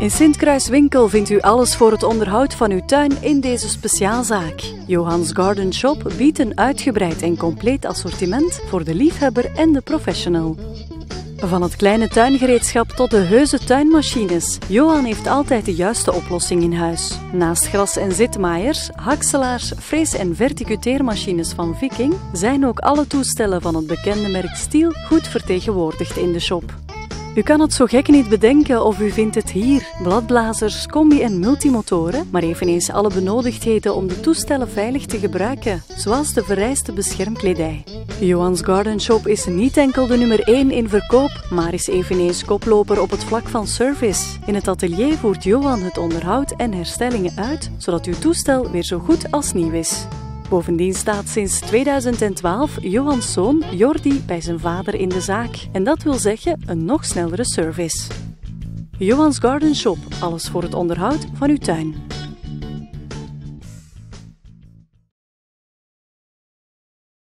In Sint-Kruis-Winkel vindt u alles voor het onderhoud van uw tuin in deze speciaalzaak. Johan's Garden Shop biedt een uitgebreid en compleet assortiment voor de liefhebber en de professional. Van het kleine tuingereedschap tot de heuse tuinmachines. Johan heeft altijd de juiste oplossing in huis. Naast gras- en zitmaaiers, hakselaars, frees- en verticuteermachines van Viking zijn ook alle toestellen van het bekende merk Stihl goed vertegenwoordigd in de shop. U kan het zo gek niet bedenken of u vindt het hier. Bladblazers, combi- en multimotoren, maar eveneens alle benodigdheden om de toestellen veilig te gebruiken, zoals de vereiste beschermkledij. Johan's Garden Shop is niet enkel de nummer 1 in verkoop, maar is eveneens koploper op het vlak van service. In het atelier voert Johan het onderhoud en herstellingen uit, zodat uw toestel weer zo goed als nieuw is. Bovendien staat sinds 2012 Johan's zoon Jordi bij zijn vader in de zaak. En dat wil zeggen een nog snellere service. Johan's Garden Shop, alles voor het onderhoud van uw tuin.